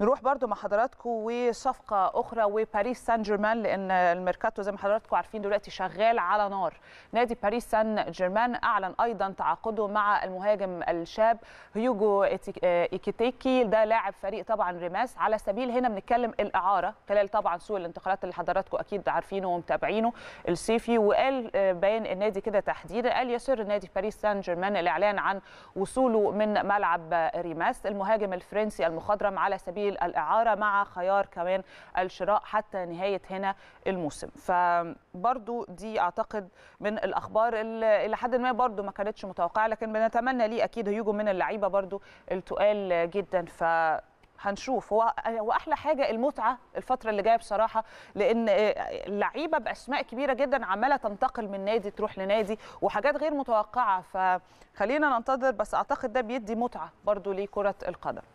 نروح برضو مع حضراتكم وصفقه اخرى وباريس سان جيرمان، لان الميركاتو زي ما حضراتكم عارفين دلوقتي شغال على نار. نادي باريس سان جيرمان اعلن ايضا تعاقده مع المهاجم الشاب هوغو إيكيتيكي، ده لاعب فريق طبعا ريماس، على سبيل هنا بنتكلم الاعاره خلال طبعا سوق الانتقالات اللي حضراتكم اكيد عارفينه ومتابعينه الصيفي. وقال بيان النادي كده تحديدا، قال يسر نادي باريس سان جيرمان الاعلان عن وصوله من ملعب ريماس المهاجم الفرنسي المخضرم على سبيل الاعاره مع خيار كمان الشراء حتى نهايه هنا الموسم. فبرضو دي اعتقد من الاخبار اللي لحد ما برضو ما كانتش متوقعه، لكن بنتمنى ليه اكيد هيجوا من اللعيبه برضو التقال جدا. ف هنشوف هو احلى حاجه المتعه الفتره اللي جايه بصراحه، لان اللعيبه باسماء كبيره جدا عماله تنتقل من نادي تروح لنادي وحاجات غير متوقعه، فخلينا ننتظر. بس اعتقد ده بيدي متعه برضو لكره القدم.